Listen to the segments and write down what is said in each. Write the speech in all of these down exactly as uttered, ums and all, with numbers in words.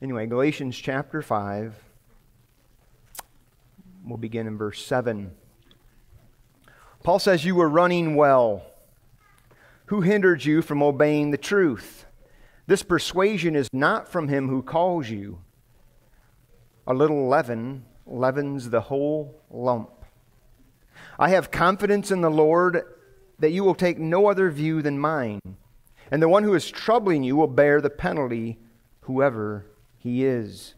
Anyway, Galatians chapter five, we'll begin in verse seven. Paul says, "You were running well. Who hindered you from obeying the truth? This persuasion is not from him who calls you. A little leaven leavens the whole lump. I have confidence in the Lord that you will take no other view than mine, and the one who is troubling you will bear the penalty, whoever he is.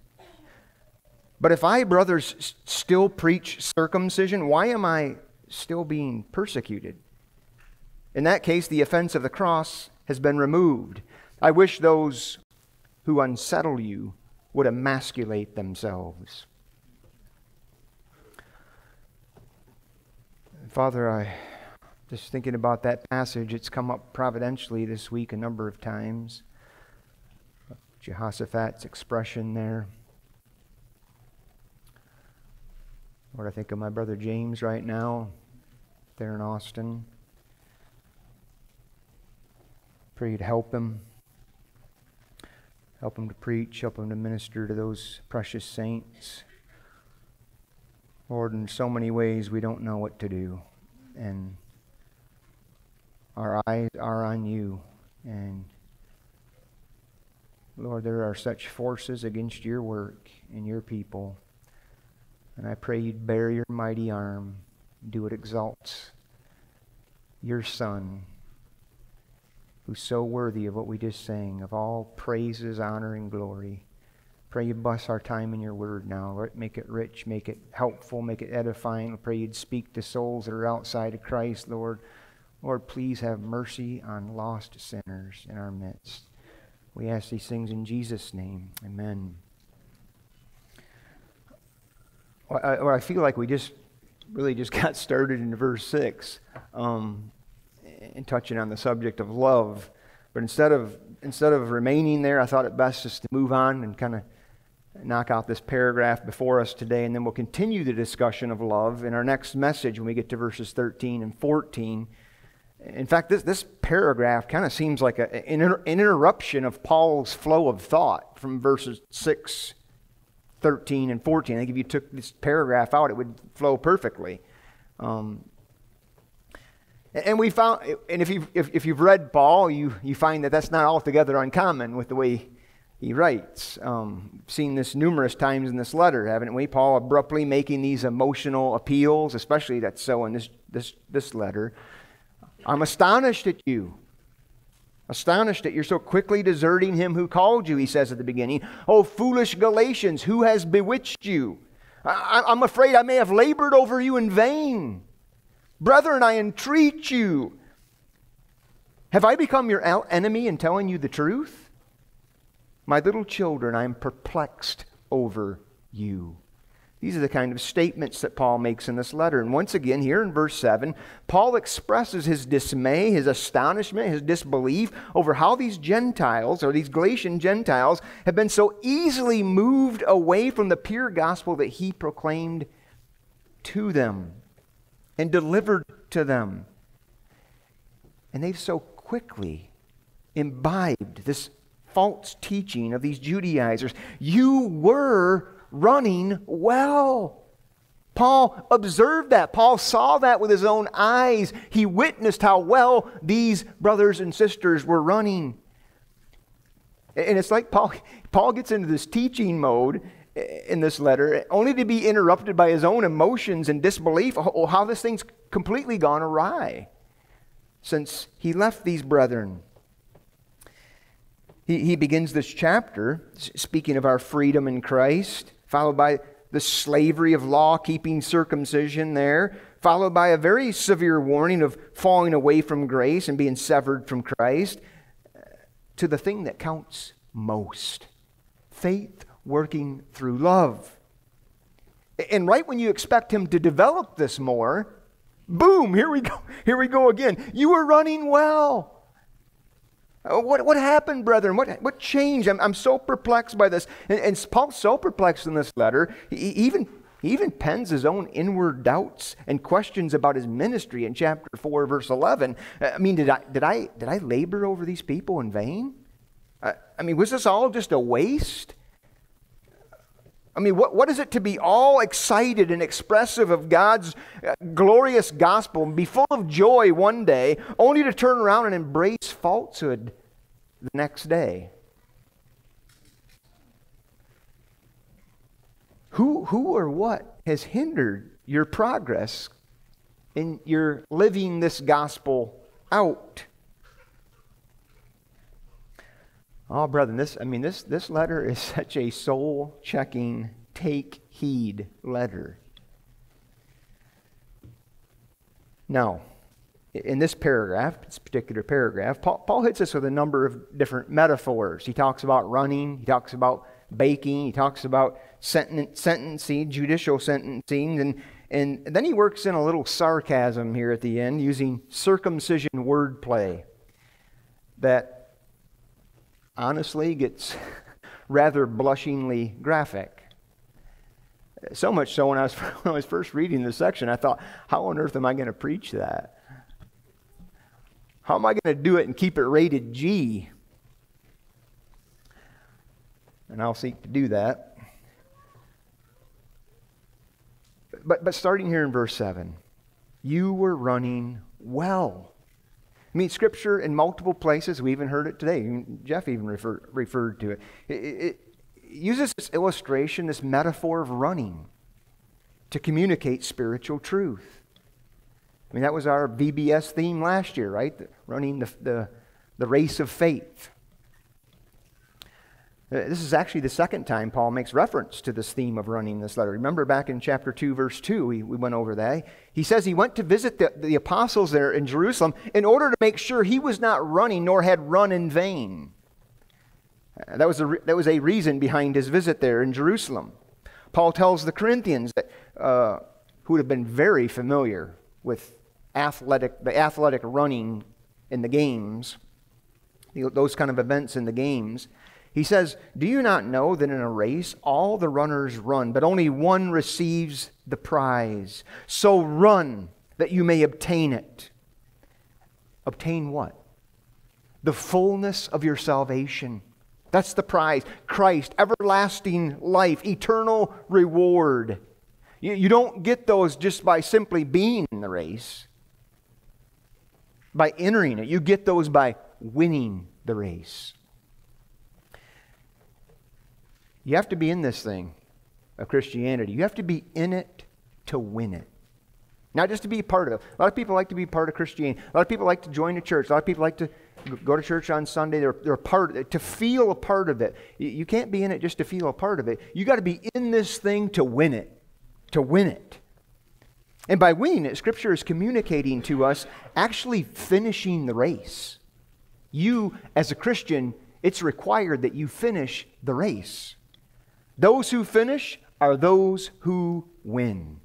But if I, brothers, still preach circumcision, why am I still being persecuted? In that case, the offense of the cross has been removed. I wish those who unsettle you would emasculate themselves." Father, I just thinking about that passage, it's come up providentially this week a number of times. Jehoshaphat's expression there. Lord, I think of my brother James right now, there in Austin. Pray you'd help him. Help him to preach, help him to minister to those precious saints. Lord, in so many ways we don't know what to do, and our eyes are on you. And Lord, there are such forces against your work and your people, and I pray you'd bear your mighty arm, do what exalts your Son, who's so worthy of what we just sang, of all praises, honor, and glory. Pray you bless our time in your word now. Make it rich, make it helpful, make it edifying. Pray you'd speak to souls that are outside of Christ, Lord. Lord, please have mercy on lost sinners in our midst. We ask these things in Jesus' name. Amen. Well, I, well, I feel like we just really just got started in verse six, um, and touching on the subject of love. But instead of instead of remaining there, I thought it best just to move on and kind of knock out this paragraph before us today, and then we'll continue the discussion of love in our next message when we get to verses thirteen and fourteen. In fact, this, this paragraph kind of seems like a, an, inter, an interruption of Paul's flow of thought from verses six, thirteen, and fourteen. I think if you took this paragraph out, it would flow perfectly. Um, and we found, and if you've, if, if you've read Paul, you, you find that that's not altogether uncommon with the way he, he writes. Um, we've seen this numerous times in this letter, haven't we? Paul abruptly making these emotional appeals, especially that's so in this this this letter. "I'm astonished at you. Astonished that you're so quickly deserting him who called you," he says at the beginning. "Oh, foolish Galatians, who has bewitched you? I, I'm afraid I may have labored over you in vain. Brethren, I entreat you. Have I become your enemy in telling you the truth? My little children, I am perplexed over you." These are the kind of statements that Paul makes in this letter. And once again, here in verse seven, Paul expresses his dismay, his astonishment, his disbelief over how these Gentiles, or these Galatian Gentiles, have been so easily moved away from the pure gospel that he proclaimed to them and delivered to them. And they've so quickly imbibed this false teaching of these Judaizers. "You were running well." Paul observed that. Paul saw that with his own eyes. He witnessed how well these brothers and sisters were running. And it's like Paul, Paul gets into this teaching mode in this letter only to be interrupted by his own emotions and disbelief, how this thing's completely gone awry since he left these brethren. He, he begins this chapter speaking of our freedom in Christ, followed by the slavery of law-keeping circumcision there, followed by a very severe warning of falling away from grace and being severed from Christ, to the thing that counts most, faith working through love. And right when you expect him to develop this more, boom, here we go, here we go again. "You were running well. What, what happened, brethren? What, what changed? I'm, I'm so perplexed by this." And, and Paul's so perplexed in this letter, he even, he even pens his own inward doubts and questions about his ministry in chapter four, verse eleven. I mean, did I, did I, did I labor over these people in vain? I, I mean, was this all just a waste? I mean, what, what is it to be all excited and expressive of God's glorious gospel and be full of joy one day, only to turn around and embrace falsehood the next day? Who, who or what has hindered your progress in your living this gospel out? Oh, brethren, this, I mean, this, this letter is such a soul-checking, take heed letter. Now, in this paragraph, this particular paragraph, Paul, Paul hits us with a number of different metaphors. He talks about running, he talks about baking, he talks about senten sentencing, judicial sentencing, and, and then he works in a little sarcasm here at the end using circumcision wordplay that honestly gets rather blushingly graphic. So much so when I was, when I was first reading this section, I thought, how on earth am I going to preach that? How am I going to do it and keep it rated G? And I'll seek to do that. But, but starting here in verse seven, you were running well. I mean, Scripture in multiple places, we even heard it today. Jeff even refer, referred to it. It, it. It uses this illustration, this metaphor of running to communicate spiritual truth. I mean, that was our V B S theme last year, right? The, running the, the, the race of faith. This is actually the second time Paul makes reference to this theme of running this letter. Remember back in chapter two, verse two, we, we went over that. He says he went to visit the, the apostles there in Jerusalem in order to make sure he was not running nor had run in vain. Uh, that, was a, that was a reason behind his visit there in Jerusalem. Paul tells the Corinthians, that, uh, who would have been very familiar with athletic, the athletic running in the games, those kind of events in the games, he says, do you not know that in a race all the runners run, but only one receives the prize? So run that you may obtain it. Obtain what? The fullness of your salvation. That's the prize. Christ, everlasting life, eternal reward. You, you don't get those just by simply being in the race, by entering it. You get those by winning the race. You have to be in this thing of Christianity. You have to be in it to win it. Not just to be part of it. A lot of people like to be part of Christianity. A lot of people like to join a church. A lot of people like to go to church on Sunday. They're, they're part of it, to feel a part of it. You can't be in it just to feel a part of it. You got to be in this thing to win it. To win it. And by winning it, Scripture is communicating to us actually finishing the race. You, as a Christian, it's required that you finish the race. Those who finish are those who win.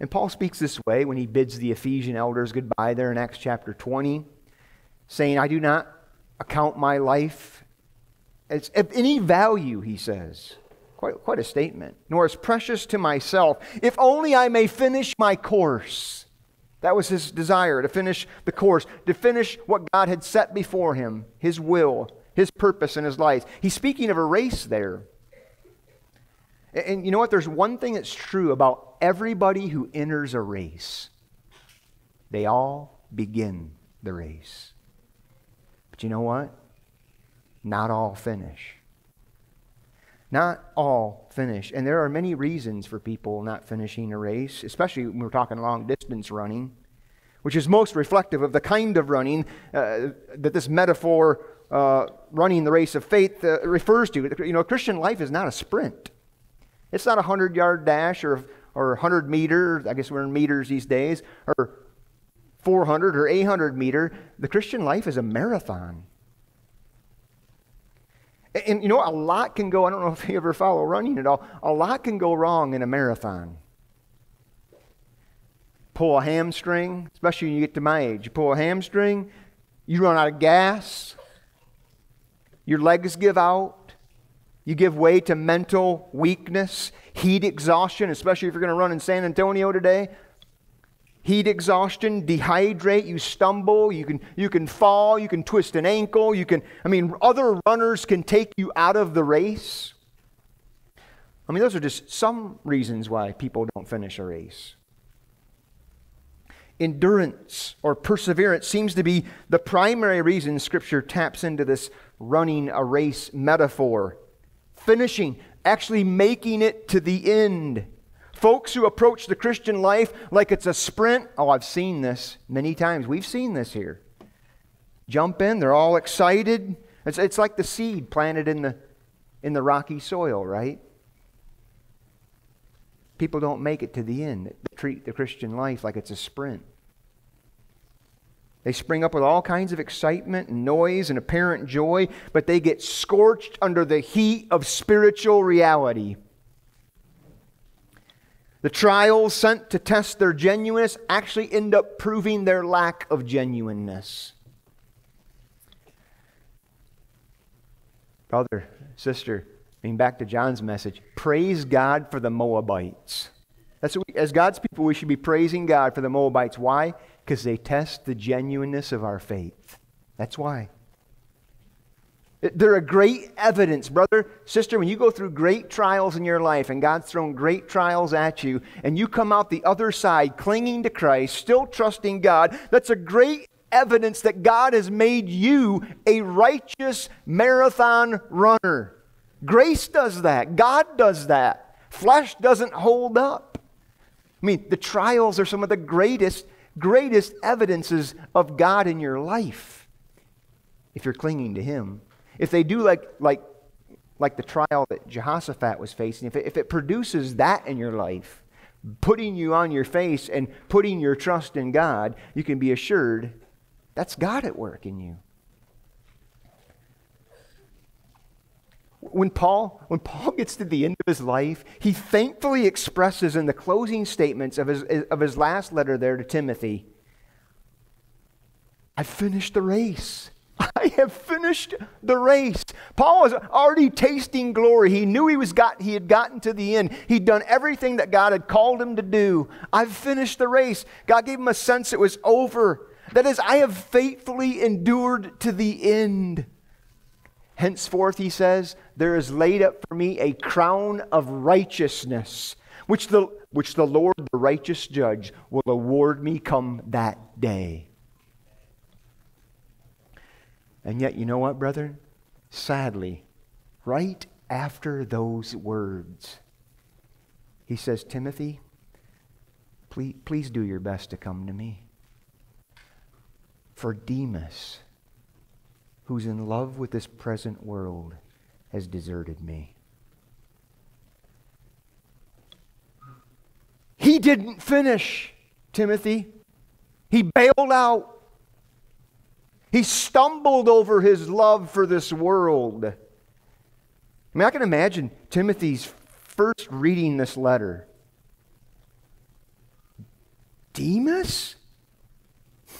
And Paul speaks this way when he bids the Ephesian elders goodbye there in Acts chapter twenty, saying, I do not account my life as of any value, he says. Quite, quite a statement. Nor as precious to myself, if only I may finish my course. That was his desire, to finish the course, to finish what God had set before him, his will, his purpose in his life. He's speaking of a race there. And, and you know what? There's one thing that's true about everybody who enters a race. They all begin the race. But you know what? Not all finish. Not all finish. And there are many reasons for people not finishing a race, especially when we're talking long distance running, which is most reflective of the kind of running uh, that this metaphor Uh, running the race of faith uh, refers to. You know, Christian life is not a sprint. It's not a hundred-yard dash or or hundred meter. I guess we're in meters these days, or four hundred or eight hundred meter. The Christian life is a marathon. And, and you know, a lot can go. I don't know if you ever follow running at all. A lot can go wrong in a marathon. Pull a hamstring, especially when you get to my age. You pull a hamstring, you run out of gas. Your legs give out. You give way to mental weakness, heat exhaustion, especially if you're going to run in San Antonio today. Heat exhaustion, dehydrate, you stumble, you can, you can fall, you can twist an ankle, you can, I mean, other runners can take you out of the race. I mean, those are just some reasons why people don't finish a race. Endurance or perseverance seems to be the primary reason Scripture taps into this running a race metaphor. Finishing, actually making it to the end. Folks who approach the Christian life like it's a sprint. Oh, I've seen this many times. We've seen this here. Jump in, they're all excited. It's, it's like the seed planted in the, in the rocky soil, right? People don't make it to the end. They treat the Christian life like it's a sprint. They spring up with all kinds of excitement and noise and apparent joy, but they get scorched under the heat of spiritual reality. The trials sent to test their genuineness actually end up proving their lack of genuineness. Brother, sister, I mean, back to John's message, praise God for the Moabites. That's what we, as God's people, we should be praising God for the Moabites. Why? Because they test the genuineness of our faith. That's why. They're a great evidence, brother, sister, when you go through great trials in your life and God's thrown great trials at you and you come out the other side clinging to Christ, still trusting God, that's a great evidence that God has made you a righteous marathon runner. Grace does that. God does that. Flesh doesn't hold up. I mean, the trials are some of the greatest, greatest evidences of God in your life if you're clinging to Him. If they do like, like, like the trial that Jehoshaphat was facing, if it, if it produces that in your life, putting you on your face and putting your trust in God, you can be assured that's God at work in you. When Paul, when Paul gets to the end of his life, he thankfully expresses in the closing statements of his, of his last letter there to Timothy, I finished the race. I have finished the race. Paul was already tasting glory. He knew he was got, he had gotten to the end. He'd done everything that God had called him to do. I've finished the race. God gave him a sense it was over. That is, I have faithfully endured to the end. Henceforth, he says, there is laid up for me a crown of righteousness, which the, which the Lord, the righteous judge, will award me come that day. And yet, you know what, brethren? Sadly, right after those words, he says, Timothy, please, please do your best to come to me. For Demas, who's in love with this present world, has deserted me. He didn't finish, Timothy. He bailed out. He stumbled over his love for this world. I mean, I can imagine Timothy's first reading this letter. Demas?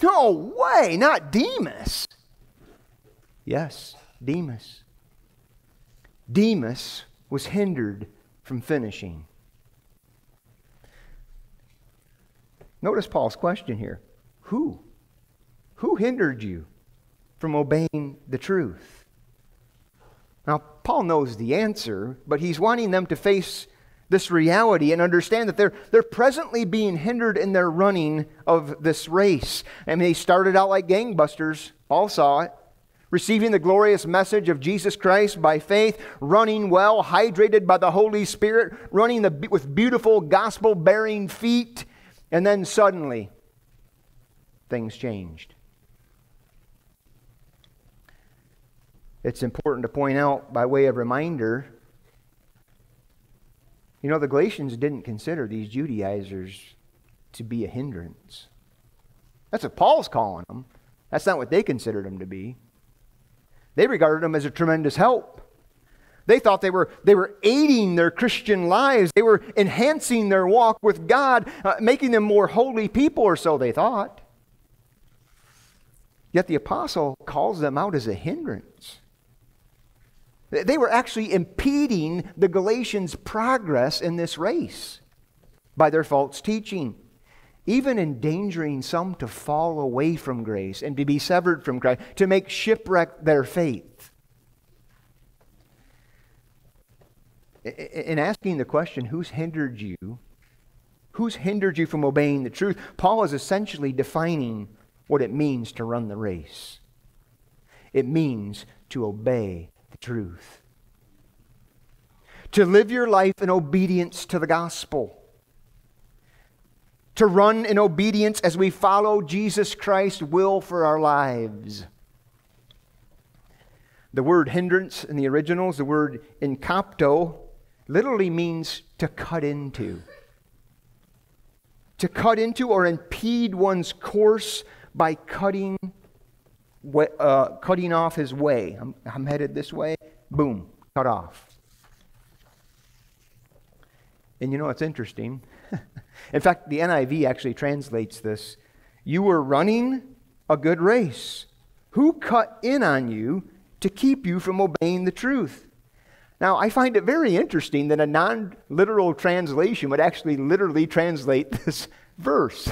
No way, not Demas. Yes, Demas. Demas was hindered from finishing. Notice Paul's question here. Who? Who hindered you from obeying the truth? Now, Paul knows the answer, but he's wanting them to face this reality and understand that they're, they're presently being hindered in their running of this race. I mean, they started out like gangbusters. Paul saw it. Receiving the glorious message of Jesus Christ by faith, running well, hydrated by the Holy Spirit, running the, with beautiful gospel-bearing feet, and then suddenly things changed. It's important to point out, by way of reminder, you know, the Galatians didn't consider these Judaizers to be a hindrance. That's what Paul's calling them. That's not what they considered them to be. They regarded them as a tremendous help. They thought they were, they were aiding their Christian lives. They were enhancing their walk with God, uh, making them more holy people, or so they thought. Yet the apostle calls them out as a hindrance. They were actually impeding the Galatians' progress in this race by their false teaching, even endangering some to fall away from grace and to be severed from Christ, to make shipwreck their faith. In asking the question, who's hindered you? Who's hindered you from obeying the truth? Paul is essentially defining what it means to run the race. It means to obey the truth. To live your life in obedience to the gospel. To run in obedience as we follow Jesus Christ's will for our lives. The word hindrance in the originals, the word incapto, literally means to cut into. To cut into or impede one's course by cutting uh, cutting off his way. I'm, I'm headed this way. Boom. Cut off. And you know, it's interesting. In fact, the N I V actually translates this. You were running a good race. Who cut in on you to keep you from obeying the truth? Now, I find it very interesting that a non-literal translation would actually literally translate this verse.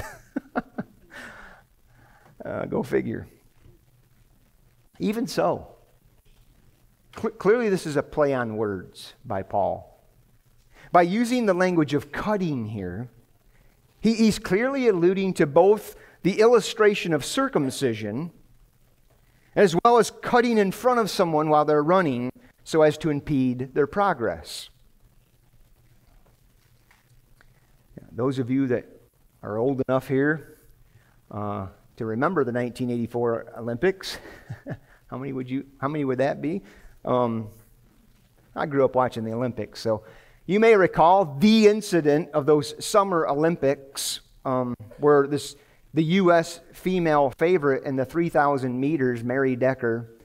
uh, go figure. Even so, cl- clearly this is a play on words by Paul. By using the language of cutting here, he, he's clearly alluding to both the illustration of circumcision as well as cutting in front of someone while they're running so as to impede their progress. Now, those of you that are old enough here uh, to remember the nineteen eighty-four Olympics, how many would you? How many would that be? Um, I grew up watching the Olympics, so you may recall the incident of those Summer Olympics um, where this. The U S female favorite in the three thousand meters, Mary Decker,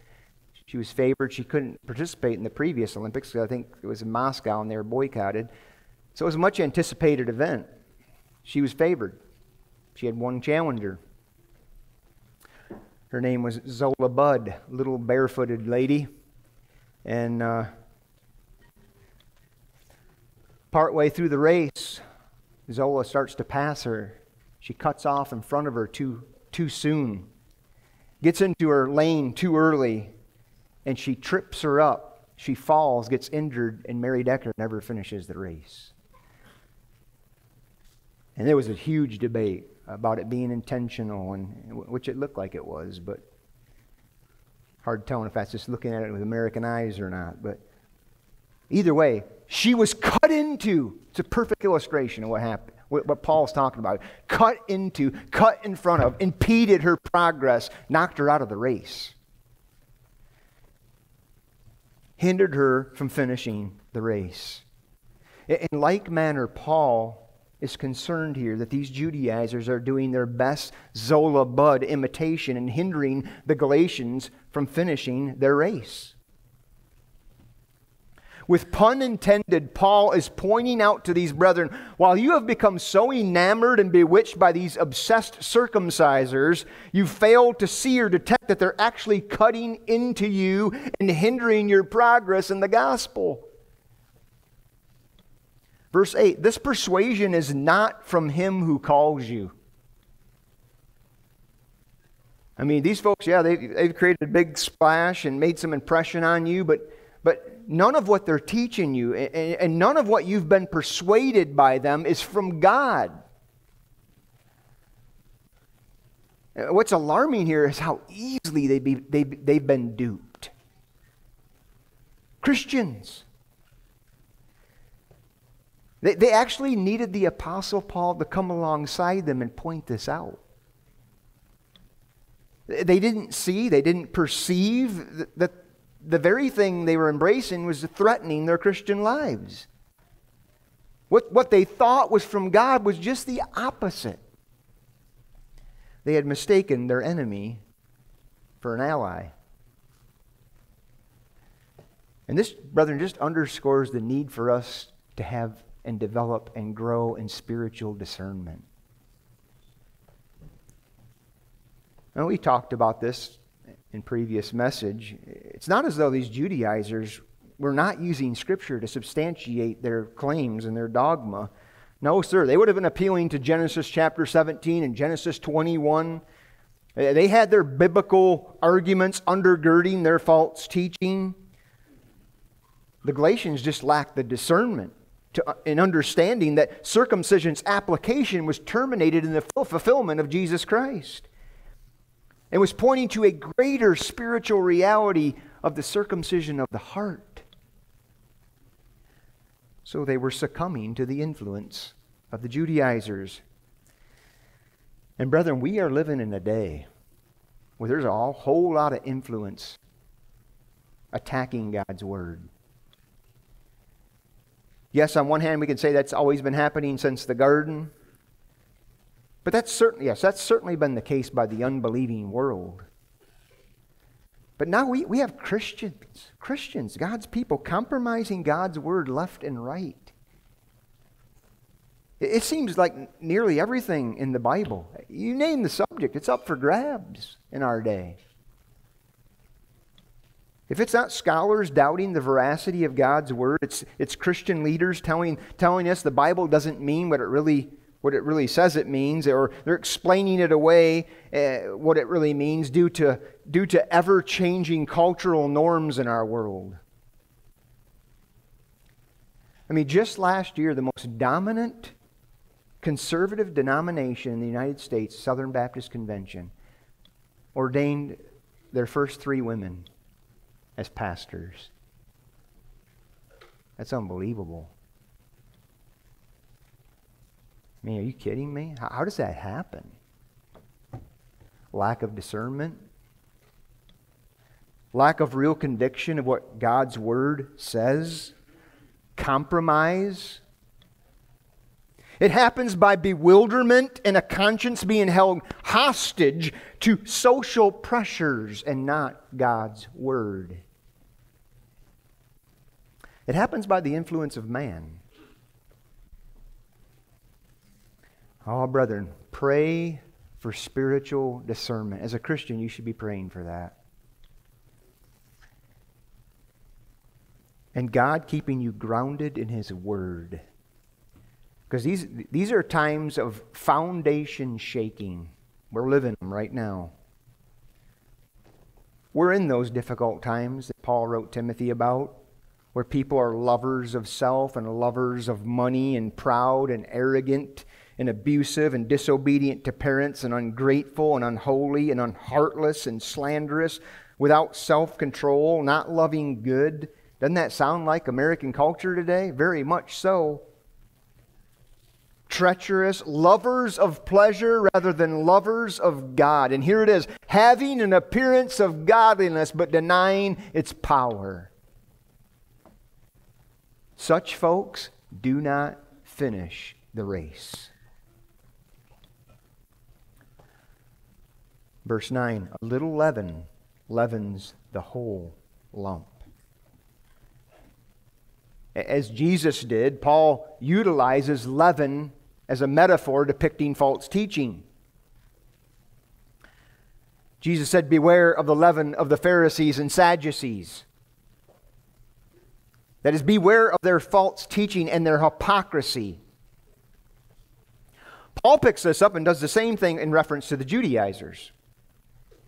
she was favored. She couldn't participate in the previous Olympics because I think it was in Moscow and they were boycotted. So it was a much anticipated event. She was favored. She had one challenger. Her name was Zola Budd, little barefooted lady. And uh, partway through the race, Zola starts to pass her. She cuts off in front of her too, too soon, gets into her lane too early, and she trips her up. She falls, gets injured, and Mary Decker never finishes the race. And there was a huge debate about it being intentional, and which it looked like it was, but hard telling if that's just looking at it with American eyes or not. But either way, she was cut into. It's a perfect illustration of what happened. What Paul's talking about, cut into, cut in front of, impeded her progress, knocked her out of the race, hindered her from finishing the race. In like manner, Paul is concerned here that these Judaizers are doing their best Zola Budd imitation and hindering the Galatians from finishing their race. With pun intended, Paul is pointing out to these brethren, while you have become so enamored and bewitched by these obsessed circumcisers, you fail to see or detect that they're actually cutting into you and hindering your progress in the gospel. Verse eight, this persuasion is not from him who calls you. I mean, these folks, yeah, they've, they've created a big splash and made some impression on you, but but none of what they're teaching you and none of what you've been persuaded by them is from God. What's alarming here is how easily they be, they, they've been duped. Christians. They, they actually needed the Apostle Paul to come alongside them and point this out. They didn't see, they didn't perceive that the very thing they were embracing was threatening their Christian lives. What, what they thought was from God was just the opposite. They had mistaken their enemy for an ally. And this, brethren, just underscores the need for us to have and develop and grow in spiritual discernment. Now, we talked about this in previous message. It's not as though these Judaizers were not using Scripture to substantiate their claims and their dogma. No, sir. They would have been appealing to Genesis chapter seventeen and Genesis twenty-one. They had their biblical arguments undergirding their false teaching. The Galatians just lacked the discernment to, in understanding that circumcision's application was terminated in the fulfillment of Jesus Christ. It was pointing to a greater spiritual reality of the circumcision of the heart. So they were succumbing to the influence of the Judaizers. And brethren, we are living in a day where there's a whole lot of influence attacking God's Word. Yes, on one hand, we can say that's always been happening since the garden. But that's certainly, yes, that's certainly been the case by the unbelieving world. But now we, we have Christians, Christians, God's people, compromising God's Word left and right. It, it seems like nearly everything in the Bible, you name the subject, it's up for grabs in our day. If it's not scholars doubting the veracity of God's Word, it's, it's Christian leaders telling, telling us the Bible doesn't mean what it really what it really says it means, or they're explaining it away, uh, what it really means due to, due to ever-changing cultural norms in our world. I mean, just last year, the most dominant conservative denomination in the United States, Southern Baptist Convention, ordained their first three women as pastors. That's unbelievable. I mean, are you kidding me? How does that happen? Lack of discernment? Lack of real conviction of what God's Word says? Compromise? It happens by bewilderment and a conscience being held hostage to social pressures and not God's Word. It happens by the influence of man. Oh, brethren, pray for spiritual discernment. As a Christian, you should be praying for that. And God keeping you grounded in His Word. Because these, these are times of foundation shaking. We're living them right now. We're in those difficult times that Paul wrote Timothy about, where people are lovers of self and lovers of money and proud and arrogant and abusive and disobedient to parents and ungrateful and unholy and unheartless and slanderous, without self-control, not loving good. Doesn't that sound like American culture today? Very much so. Treacherous, lovers of pleasure rather than lovers of God. And here it is, having an appearance of godliness but denying its power. Such folks do not finish the race. Verse nine, a little leaven leavens the whole lump. As Jesus did, Paul utilizes leaven as a metaphor depicting false teaching. Jesus said, beware of the leaven of the Pharisees and Sadducees. That is, beware of their false teaching and their hypocrisy. Paul picks this up and does the same thing in reference to the Judaizers.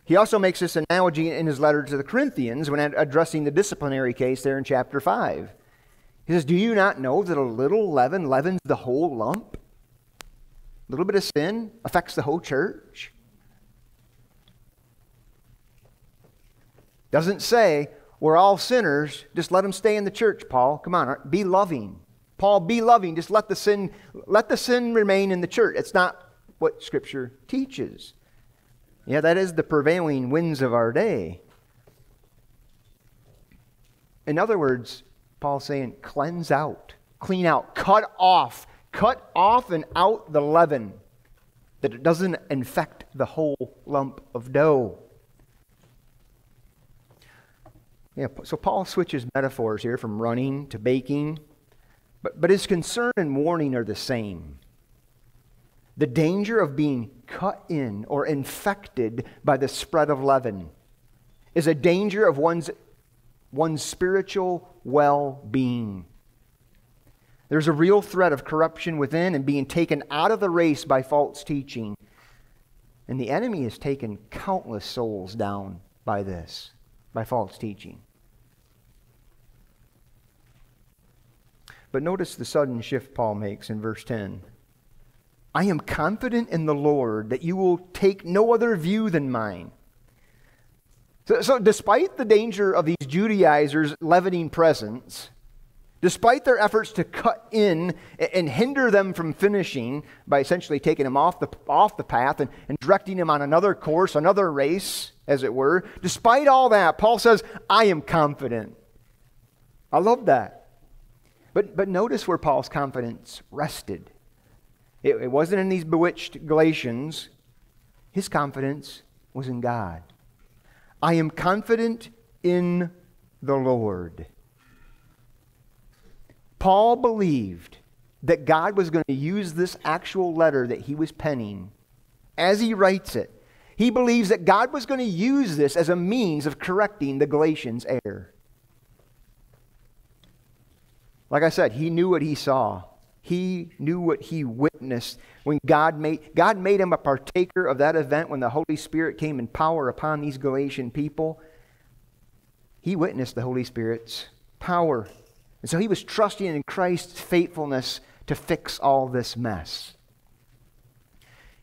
He also makes this analogy in his letter to the Corinthians when addressing the disciplinary case there in chapter five. He says, do you not know that a little leaven leavens the whole lump? A little bit of sin affects the whole church? Doesn't say, we're all sinners, just let them stay in the church, Paul. Come on, be loving. Paul, be loving, just let the sin, let the sin remain in the church. It's not what Scripture teaches. Yeah, that is the prevailing winds of our day. In other words, Paul's saying, cleanse out, clean out, cut off, cut off and out the leaven, that it doesn't infect the whole lump of dough. Yeah, so Paul switches metaphors here from running to baking, but, but his concern and warning are the same. The danger of being cut in or infected by the spread of leaven is a danger of one's, one's spiritual well-being. There's a real threat of corruption within and being taken out of the race by false teaching. And the enemy has taken countless souls down by this, by false teaching. But notice the sudden shift Paul makes in verse ten. I am confident in the Lord that you will take no other view than mine. So, so despite the danger of these Judaizers leavening presents, despite their efforts to cut in and hinder them from finishing by essentially taking them off the, off the path and, and directing them on another course, another race, as it were, despite all that, Paul says, I am confident. I love that. But, but notice where Paul's confidence rested. It, it wasn't in these bewitched Galatians. His confidence was in God. I am confident in the Lord. Paul believed that God was going to use this actual letter that he was penning as he writes it. He believes that God was going to use this as a means of correcting the Galatians' error. Like I said, he knew what he saw. He knew what he witnessed when God made, God made him a partaker of that event when the Holy Spirit came in power upon these Galatian people. He witnessed the Holy Spirit's power. And so he was trusting in Christ's faithfulness to fix all this mess.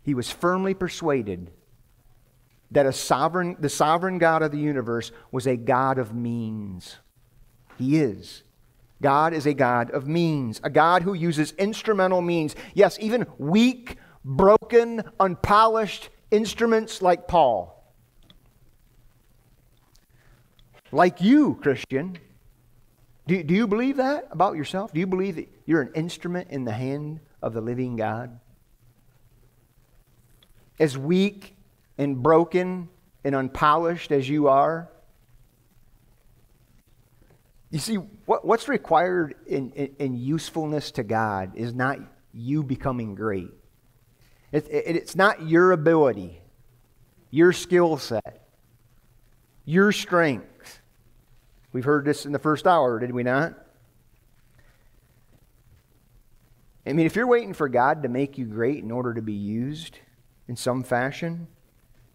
He was firmly persuaded that a sovereign, the sovereign God of the universe was a God of means. He is. God is a God of means, a God who uses instrumental means. Yes, even weak, broken, unpolished instruments like Paul. Like you, Christian. Do, do you believe that about yourself? Do you believe that you're an instrument in the hand of the living God? As weak and broken and unpolished as you are, you see, what, what's required in, in, in usefulness to God is not you becoming great. It, it, it's not your ability, your skill set, your strength. We've heard this in the first hour, did we not? I mean, if you're waiting for God to make you great in order to be used in some fashion,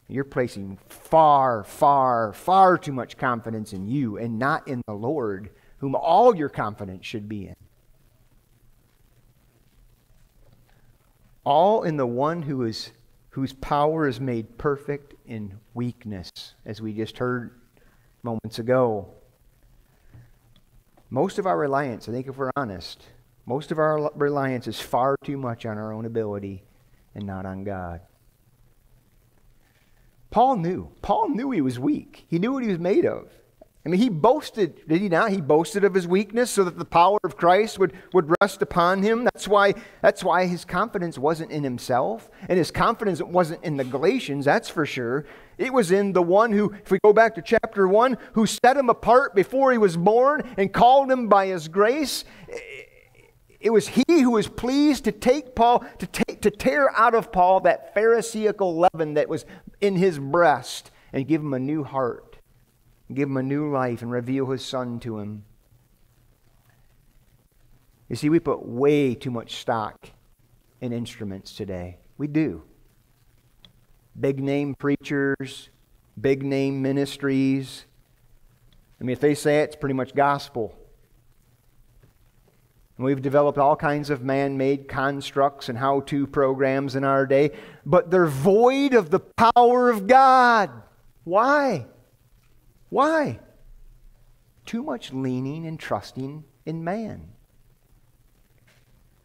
you're placing far, far, far too much confidence in you and not in the Lord, whom all your confidence should be in. All in the one who is, whose power is made perfect in weakness, as we just heard moments ago. Most of our reliance, I think if we're honest, most of our reliance is far too much on our own ability and not on God. Paul knew. Paul knew he was weak. He knew what he was made of. I mean, he boasted, did he not? He boasted of his weakness so that the power of Christ would, would rest upon him. That's why, that's why his confidence wasn't in himself, and his confidence wasn't in the Galatians, that's for sure. It was in the one who, if we go back to chapter one, who set him apart before he was born and called him by his grace. It was he who was pleased to take Paul, to take, to tear out of Paul that Pharisaical leaven that was in his breast and give him a new heart, give him a new life, and reveal his Son to him. You see, we put way too much stock in instruments today. We do. Big name preachers, big name ministries. I mean, if they say it, it's pretty much gospel. And we've developed all kinds of man-made constructs and how-to programs in our day, but they're void of the power of God. Why? Why? Too much leaning and trusting in man.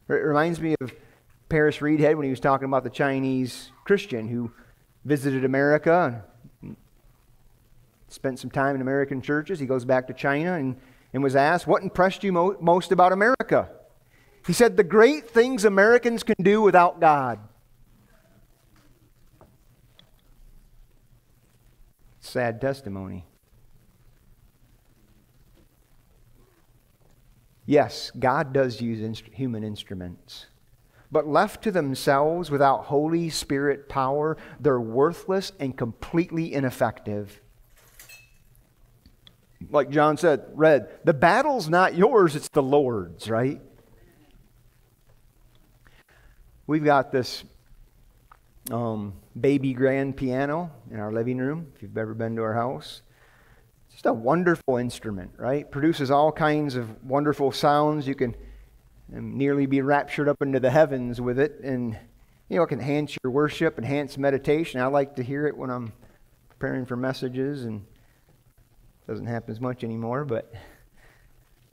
It reminds me of Paris Reedhead when he was talking about the Chinese Christian who visited America and spent some time in American churches. He goes back to China and And was asked, what impressed you mo most about America? He said, the great things Americans can do without God. Sad testimony. Yes, God does use inst human instruments. But left to themselves without Holy Spirit power, they're worthless and completely ineffective. Like John said, read, the battle's not yours, it's the Lord's, right? We've got this um, baby grand piano in our living room, if you've ever been to our house. It's just a wonderful instrument, right? Produces all kinds of wonderful sounds. You can and nearly be raptured up into the heavens with it. And, you know, it can enhance your worship, enhance meditation. I like to hear it when I'm preparing for messages, and it doesn't happen as much anymore, but,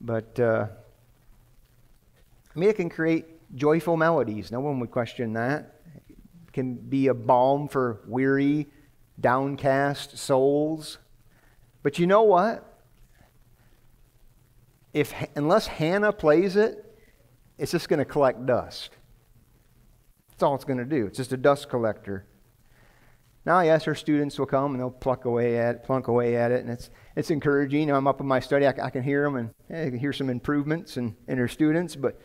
but uh, I mean, it can create joyful melodies. No one would question that. It can be a balm for weary, downcast souls. But you know what? If unless Hannah plays it, it's just going to collect dust. That's all it's going to do. It's just a dust collector. Now, yes, her students will come and they'll pluck away at it, plunk away at it, and it's it's encouraging. You know, I'm up in my study, I, I can hear them, and yeah, I can hear some improvements in, in her students. But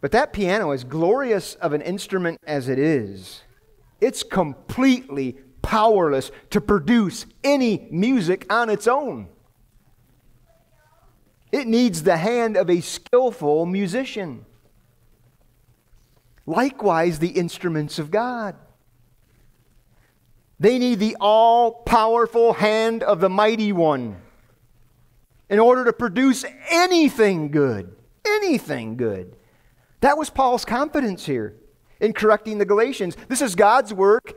but that piano, as glorious of an instrument as it is, it's completely powerless to produce any music on its own. It needs the hand of a skillful musician. Likewise, the instruments of God. They need the all-powerful hand of the Mighty One in order to produce anything good. Anything good. That was Paul's confidence here in correcting the Galatians. This is God's work.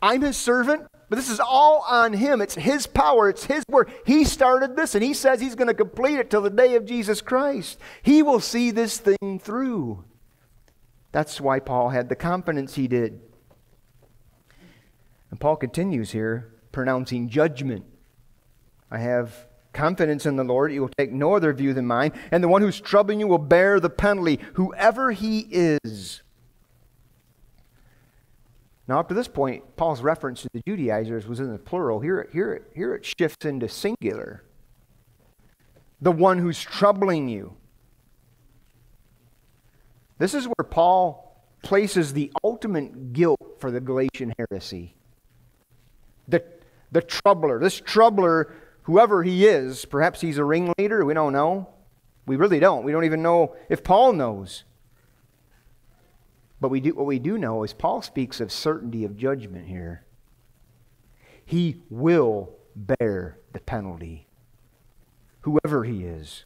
I'm His servant. But this is all on Him. It's His power. It's His work. He started this, and He says He's going to complete it till the day of Jesus Christ. He will see this thing through. That's why Paul had the confidence he did. And Paul continues here, pronouncing judgment. I have confidence in the Lord. He will take no other view than mine. And the one who's troubling you will bear the penalty, whoever he is. Now, up to this point, Paul's reference to the Judaizers was in the plural. Here, here, here it shifts into singular. The one who's troubling you. This is where Paul places the ultimate guilt for the Galatian heresy. The, the troubler. This troubler, whoever he is, perhaps he's a ringleader, we don't know. We really don't. We don't even know if Paul knows. But we do, what we do know is Paul speaks of certainty of judgment here. He will bear the penalty, whoever he is.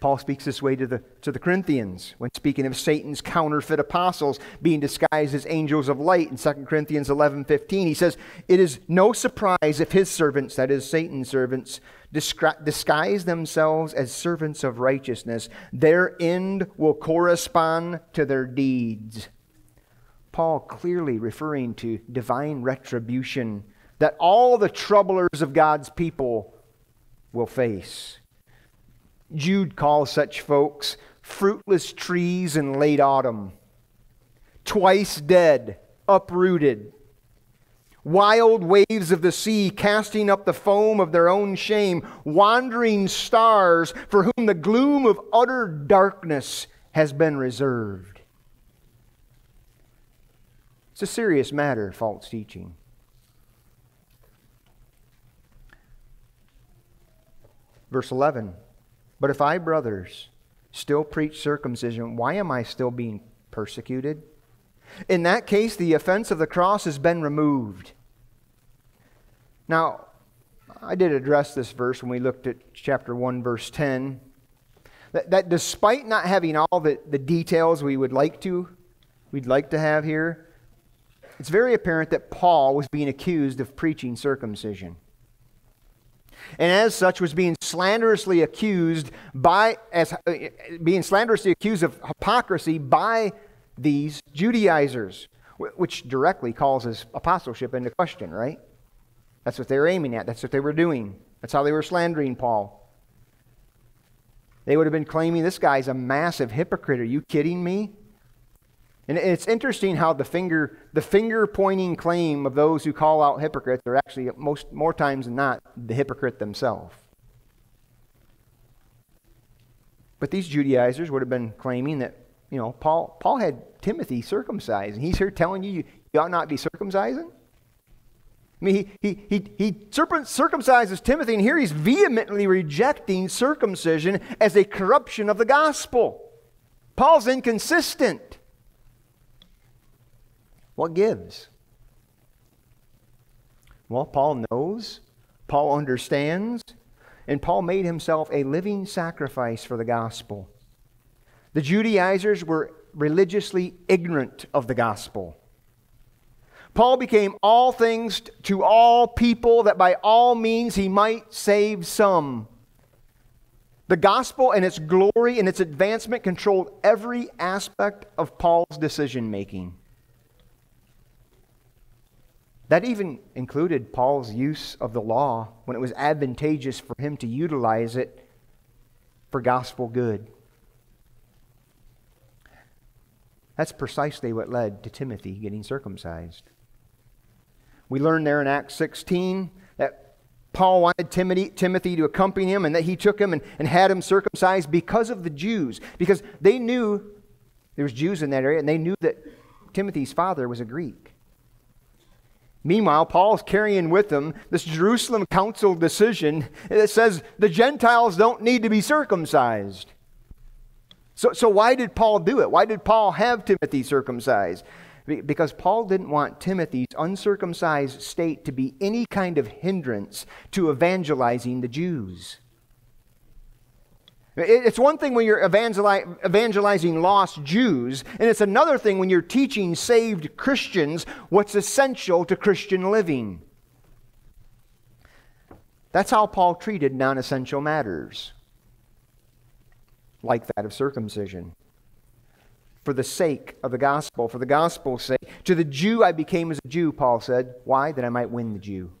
Paul speaks this way to the, to the Corinthians when speaking of Satan's counterfeit apostles being disguised as angels of light in Second Corinthians eleven fifteen. He says, "It is no surprise if his servants," that is Satan's servants, "disguise themselves as servants of righteousness. Their end will correspond to their deeds." Paul clearly referring to divine retribution that all the troublers of God's people will face. Jude calls such folks fruitless trees in late autumn, twice dead, uprooted, wild waves of the sea casting up the foam of their own shame, wandering stars for whom the gloom of utter darkness has been reserved. It's a serious matter, false teaching. Verse eleven. "But if I, brothers, still preach circumcision, why am I still being persecuted? In that case, the offense of the cross has been removed." Now, I did address this verse when we looked at chapter one, verse ten. That, that despite not having all the, the details we would like to, we'd like to have here, it's very apparent that Paul was being accused of preaching circumcision. And as such was being slanderously accused by as uh, being slanderously accused of hypocrisy by these Judaizers, which directly calls his apostleship into question, right? That's what they were aiming at. That's what they were doing. That's how they were slandering Paul. They would have been claiming, "This guy's a massive hypocrite. Are you kidding me?" And it's interesting how the finger, the finger-pointing claim of those who call out hypocrites are actually most more times than not the hypocrite themselves. But these Judaizers would have been claiming that, you know, Paul, Paul had Timothy circumcised, and he's here telling you, you, you ought not be circumcising? I mean, he, he, he, he circumcises Timothy, and here he's vehemently rejecting circumcision as a corruption of the gospel. Paul's inconsistent. What gives? Well, Paul knows. Paul understands. and Paul made himself a living sacrifice for the gospel. The Judaizers were religiously ignorant of the gospel. Paul became all things to all people, that by all means he might save some. The gospel and its glory and its advancement controlled every aspect of Paul's decision-making. That even included Paul's use of the law when it was advantageous for him to utilize it for gospel good. That's precisely what led to Timothy getting circumcised. We learn there in Acts sixteen that Paul wanted Timothy, Timothy to accompany him, and that he took him and, and had him circumcised because of the Jews. Because they knew there was Jews in that area, and they knew that Timothy's father was a Greek. Meanwhile, Paul's carrying with him this Jerusalem Council decision that says the Gentiles don't need to be circumcised. So, so why did Paul do it? Why did Paul have Timothy circumcised? Because Paul didn't want Timothy's uncircumcised state to be any kind of hindrance to evangelizing the Jews. It's one thing when you're evangelizing lost Jews, and it's another thing when you're teaching saved Christians what's essential to Christian living. That's how Paul treated non-essential matters, like that of circumcision. For the sake of the gospel, for the gospel's sake, to the Jew I became as a Jew, Paul said. Why? That I might win the Jew.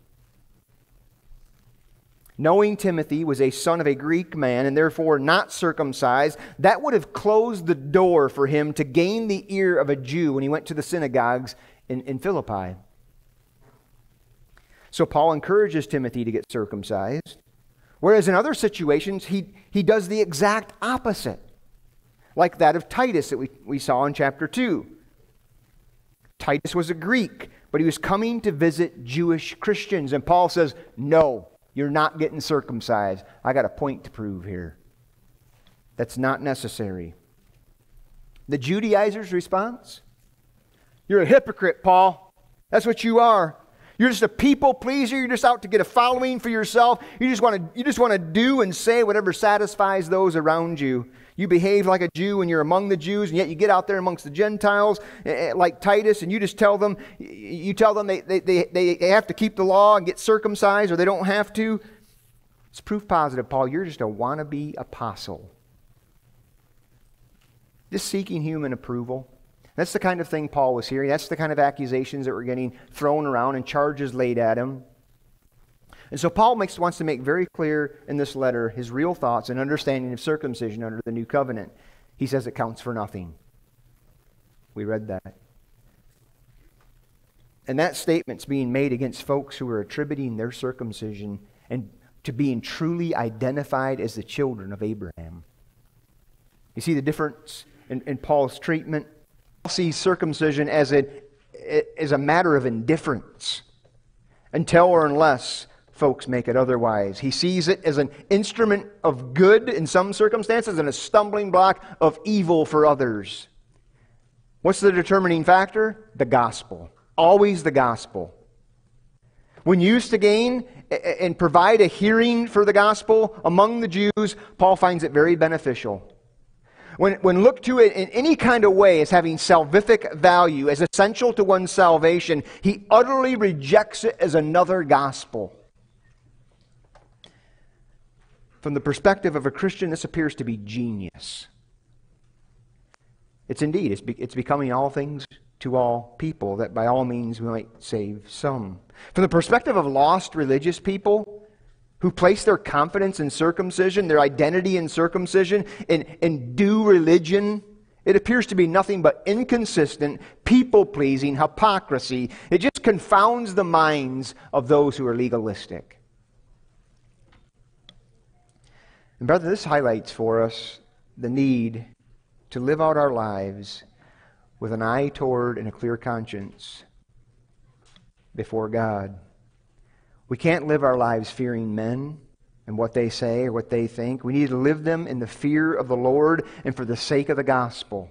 Knowing Timothy was a son of a Greek man and therefore not circumcised, that would have closed the door for him to gain the ear of a Jew when he went to the synagogues in, in Philippi. So Paul encourages Timothy to get circumcised, whereas in other situations he, he does the exact opposite, like that of Titus that we, we saw in chapter two. Titus was a Greek, but he was coming to visit Jewish Christians, and Paul says, no. You're not getting circumcised. I got a point to prove here. That's not necessary. The Judaizers' response? You're a hypocrite, Paul. That's what you are. You're just a people pleaser. You're just out to get a following for yourself. You just want to, you just want to do and say whatever satisfies those around you. You behave like a Jew when you're among the Jews, and yet you get out there amongst the Gentiles like Titus, and you just tell them, you tell them they, they, they, they have to keep the law and get circumcised, or they don't have to. It's proof positive, Paul. You're just a wannabe apostle. Just seeking human approval. That's the kind of thing Paul was hearing. That's the kind of accusations that were getting thrown around and charges laid at him. And so Paul makes, wants to make very clear in this letter his real thoughts and understanding of circumcision under the new covenant. He says it counts for nothing. We read that. And that statement's being made against folks who are attributing their circumcision and to being truly identified as the children of Abraham. You see the difference in, in Paul's treatment? Paul sees circumcision as a, as a matter of indifference until or unless folks make it otherwise. He sees it as an instrument of good in some circumstances and a stumbling block of evil for others. What's the determining factor? The gospel. Always the gospel. When used to gain and provide a hearing for the gospel among the Jews, Paul finds it very beneficial. When, when looked to it in any kind of way as having salvific value, as essential to one's salvation, he utterly rejects it as another gospel. From the perspective of a Christian, this appears to be genius. It's indeed, it's, be, it's becoming all things to all people, that by all means we might save some. From the perspective of lost religious people who place their confidence in circumcision, their identity in circumcision, in, in due religion, it appears to be nothing but inconsistent, people-pleasing hypocrisy. It just confounds the minds of those who are legalistic. And brother, this highlights for us the need to live out our lives with an eye toward and a clear conscience before God. We can't live our lives fearing men and what they say or what they think. We need to live them in the fear of the Lord and for the sake of the gospel.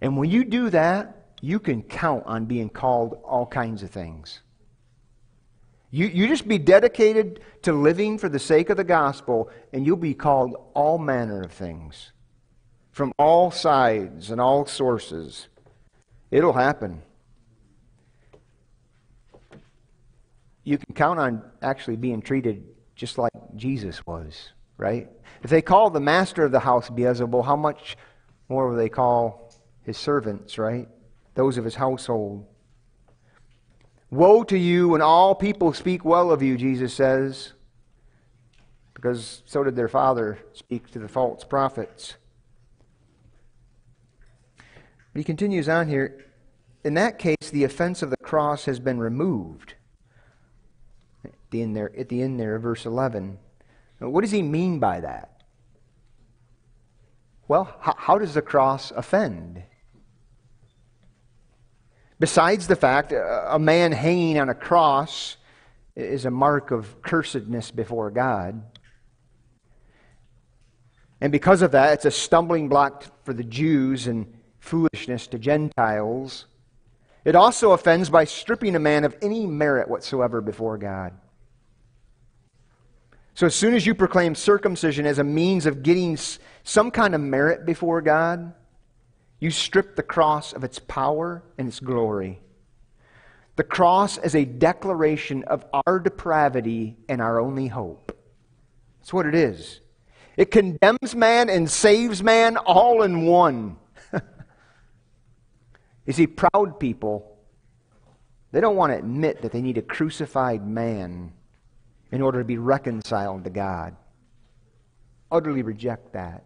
And when you do that, you can count on being called all kinds of things. You, you just be dedicated to living for the sake of the gospel, and you'll be called all manner of things from all sides and all sources. It'll happen. You can count on actually being treated just like Jesus was, right? If they call the master of the house Beelzebub, how much more will they call his servants, right? Those of his household. Woe to you when all people speak well of you, Jesus says, because so did their father speak to the false prophets. But he continues on here, in that case, the offense of the cross has been removed. At the end there, at the end there, verse eleven. Now, what does he mean by that? Well, how, how does the cross offend? Besides the fact a man hanging on a cross is a mark of cursedness before God. And because of that, it's a stumbling block for the Jews and foolishness to Gentiles. It also offends by stripping a man of any merit whatsoever before God. So as soon as you proclaim circumcision as a means of getting some kind of merit before God, you strip the cross of its power and its glory. The cross is a declaration of our depravity and our only hope. That's what it is. It condemns man and saves man all in one. You see, proud people, they don't want to admit that they need a crucified man in order to be reconciled to God. Utterly reject that.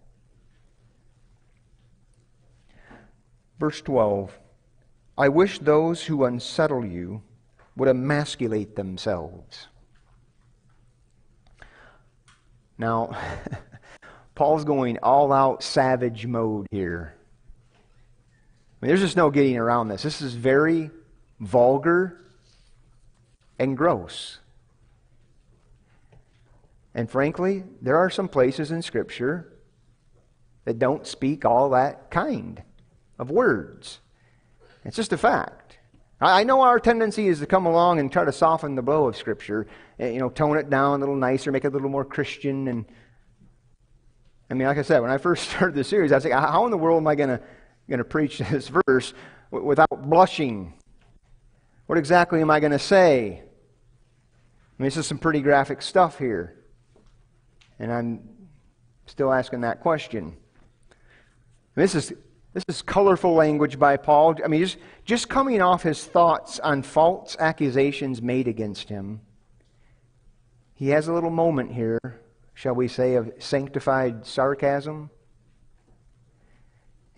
Verse twelve, I wish those who unsettle you would emasculate themselves. Now, Paul's going all-out savage mode here. I mean, there's just no getting around this. This is very vulgar and gross. And frankly, there are some places in Scripture that don't speak all that kind of words. It's just a fact. I know our tendency is to come along and try to soften the blow of Scripture, you know, tone it down a little nicer, make it a little more Christian. And I mean, like I said, when I first started the series, I was like, how in the world am I going to going to preach this verse without blushing? What exactly am I going to say? I mean, this is some pretty graphic stuff here, and I'm still asking that question. This is This is colorful language by Paul. I mean, just, just coming off his thoughts on false accusations made against him, he has a little moment here, shall we say, of sanctified sarcasm.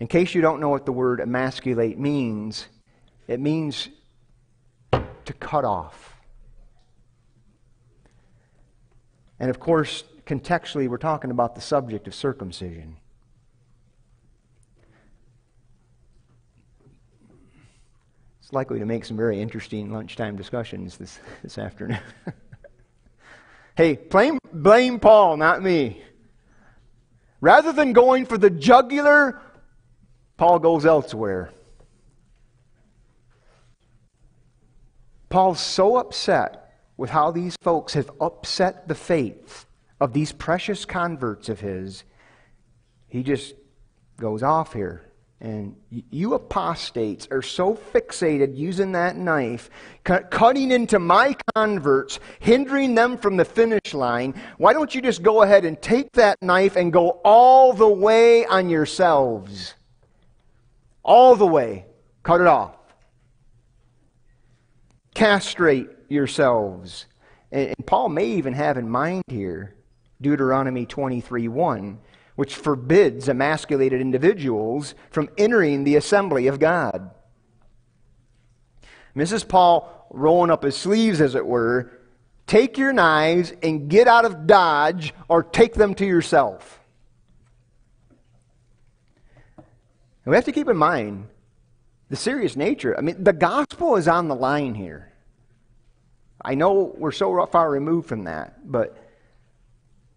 In case you don't know what the word emasculate means, it means to cut off. And of course, contextually, we're talking about the subject of circumcision. It's likely to make some very interesting lunchtime discussions this, this afternoon. Hey, blame, blame Paul, not me. Rather than going for the jugular, Paul goes elsewhere. Paul's so upset with how these folks have upset the faith of these precious converts of his, he just goes off here. And you apostates are so fixated using that knife, cutting into my converts, hindering them from the finish line. Why don't you just go ahead and take that knife and go all the way on yourselves? All the way. Cut it off. Castrate yourselves. And Paul may even have in mind here Deuteronomy twenty-three one. Which forbids emasculated individuals from entering the assembly of God. And this is Paul rolling up his sleeves, as it were. Take your knives and get out of Dodge, or take them to yourself. And we have to keep in mind the serious nature. I mean, the gospel is on the line here. I know we're so far removed from that, but...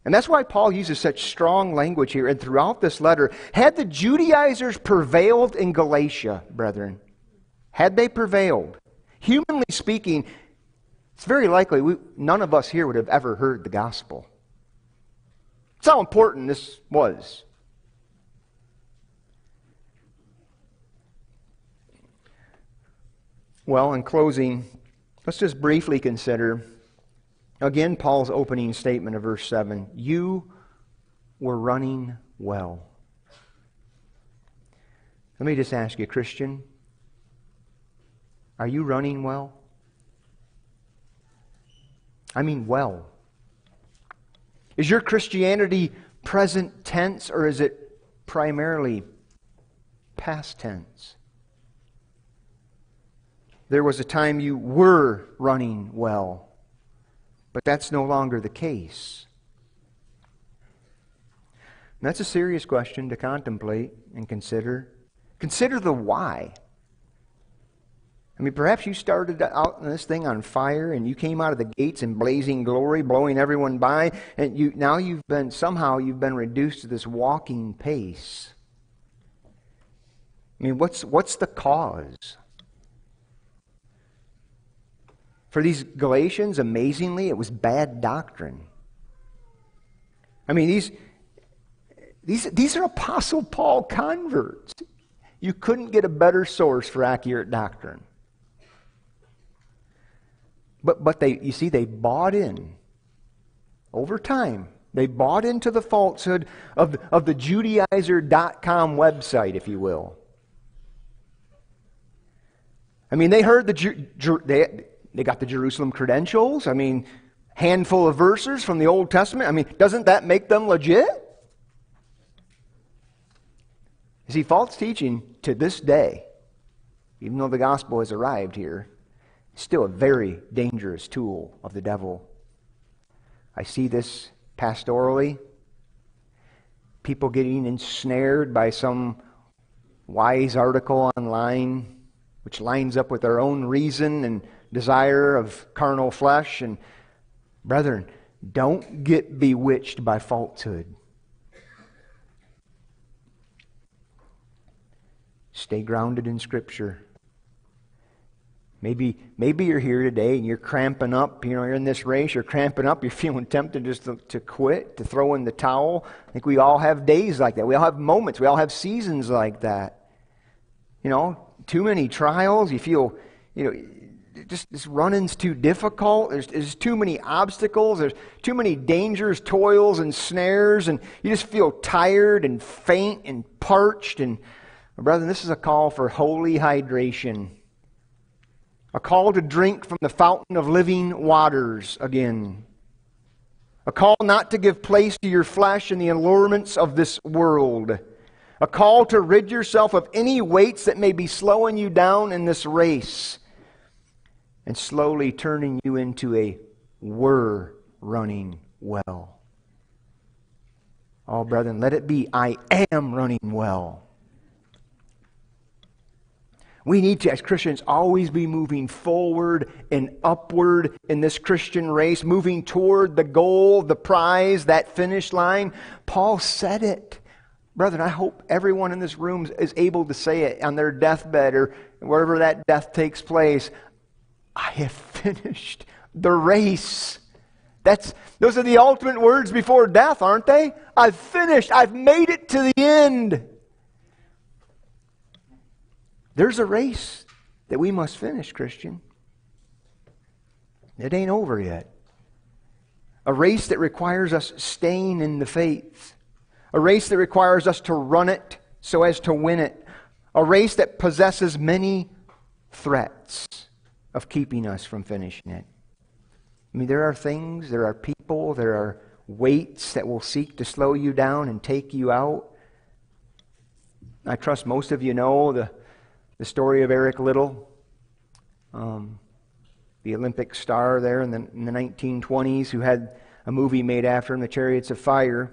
And that's why Paul uses such strong language here and throughout this letter. Had the Judaizers prevailed in Galatia, brethren, had they prevailed, humanly speaking, It's very likely we, none of us here would have ever heard the gospel. That's how important this was. Well, in closing, let's just briefly consider, again, Paul's opening statement of verse seven. You were running well. Let me just ask you, Christian, are you running well? I mean well. Is your Christianity present tense, or is it primarily past tense? There was a time you were running well, but that's no longer the case. And that's a serious question to contemplate and consider. Consider the why. I mean, perhaps you started out in this thing on fire, and you came out of the gates in blazing glory, blowing everyone by, and you now you've been somehow you've been reduced to this walking pace. I mean, what's what's the cause? For these Galatians, amazingly, it was bad doctrine. I mean, these these these are Apostle Paul converts. You couldn't get a better source for accurate doctrine. But but they you see, they bought in. Over time, they bought into the falsehood of, of the Judaizer dot com website, if you will. I mean, they heard the Ju- Ju- they they got the Jerusalem credentials. I mean, handful of verses from the Old Testament. I mean, doesn't that make them legit? You see, false teaching to this day, even though the gospel has arrived here, still a very dangerous tool of the devil. I see this pastorally. People getting ensnared by some wise article online which lines up with their own reason and desire of carnal flesh. And brethren, don't get bewitched by falsehood. Stay grounded in Scripture. Maybe maybe you're here today and you're cramping up. You know, you're in this race, you're cramping up, you're feeling tempted just to, to quit, to throw in the towel. I think we all have days like that. We all have moments. We all have seasons like that. You know, too many trials. You feel, you know, just this running's too difficult. There's, there's too many obstacles. There's too many dangers, toils, and snares. And you just feel tired and faint and parched. And, brethren, this is a call for holy hydration. A call to drink from the fountain of living waters again. A call not to give place to your flesh and the allurements of this world. A call to rid yourself of any weights that may be slowing you down in this race and slowly turning you into a were running well. Oh, brethren, let it be, I am running well. We need to, as Christians, always be moving forward and upward in this Christian race, moving toward the goal, the prize, that finish line. Paul said it. Brethren, I hope everyone in this room is able to say it on their deathbed or wherever that death takes place. I have finished the race. That's, those are the ultimate words before death, aren't they? I've finished. I've made it to the end. There's a race that we must finish, Christian. It ain't over yet. A race that requires us staying in the faith. A race that requires us to run it so as to win it. A race that possesses many threats of keeping us from finishing it. I mean, there are things, there are people, there are weights that will seek to slow you down and take you out. I trust most of you know the The story of Eric Liddell, um, the Olympic star there in the, in the nineteen twenties, who had a movie made after him, The Chariots of Fire.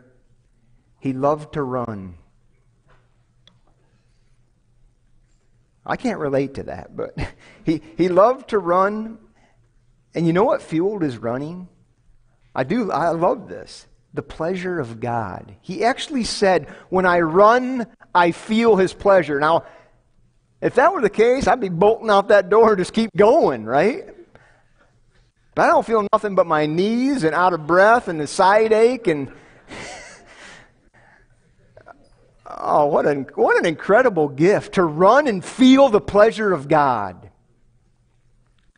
He loved to run. I can't relate to that, but he, he loved to run. And you know what fueled his running? I do, I love this. The pleasure of God. He actually said, when I run, I feel His pleasure. Now, if that were the case, I'd be bolting out that door and just keep going, right? But I don't feel nothing but my knees and out of breath and the side ache and oh, what an, what an incredible gift to run and feel the pleasure of God.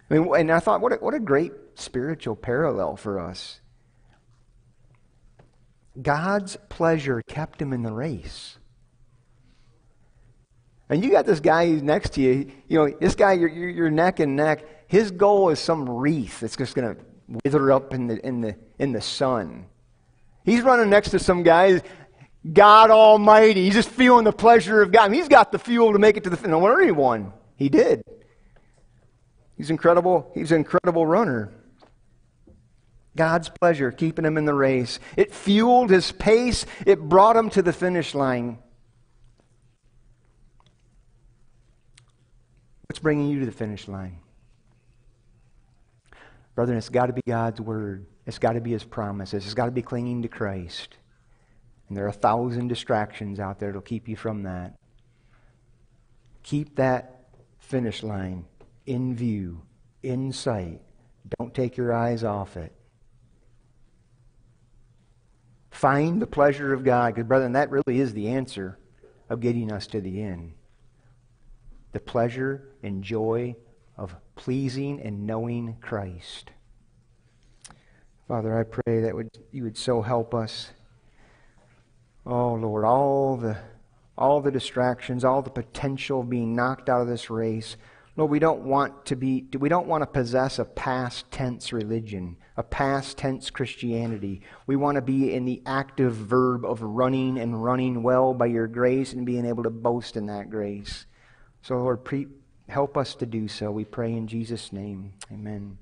I mean, and I thought, what a, what a great spiritual parallel for us. God's pleasure kept him in the race. And you got this guy who's next to you, you know, this guy, you're, you're neck and neck. His goal is some wreath that's just going to wither up in the, in the, in the sun. He's running next to some guy, God Almighty. He's just feeling the pleasure of God. I mean, he's got the fuel to make it to the finish. No wonder he won. He did. He's incredible. He's an incredible runner. God's pleasure, keeping him in the race. It fueled his pace. It brought him to the finish line. What's bringing you to the finish line? Brethren, it's got to be God's Word. It's got to be His promises. It's got to be clinging to Christ. And there are a thousand distractions out there that will keep you from that. Keep that finish line in view, in sight. Don't take your eyes off it. Find the pleasure of God, because brethren, that really is the answer of getting us to the end. The pleasure and joy of pleasing and knowing Christ. Father, I pray that would, you would so help us. Oh, Lord, all the, all the distractions, all the potential being knocked out of this race. Lord, we don't want to be, we don't want to possess a past tense religion, a past tense Christianity. We want to be in the active verb of running and running well by your grace and being able to boast in that grace. So, Lord, pre- help us to do so. We pray in Jesus' name. Amen.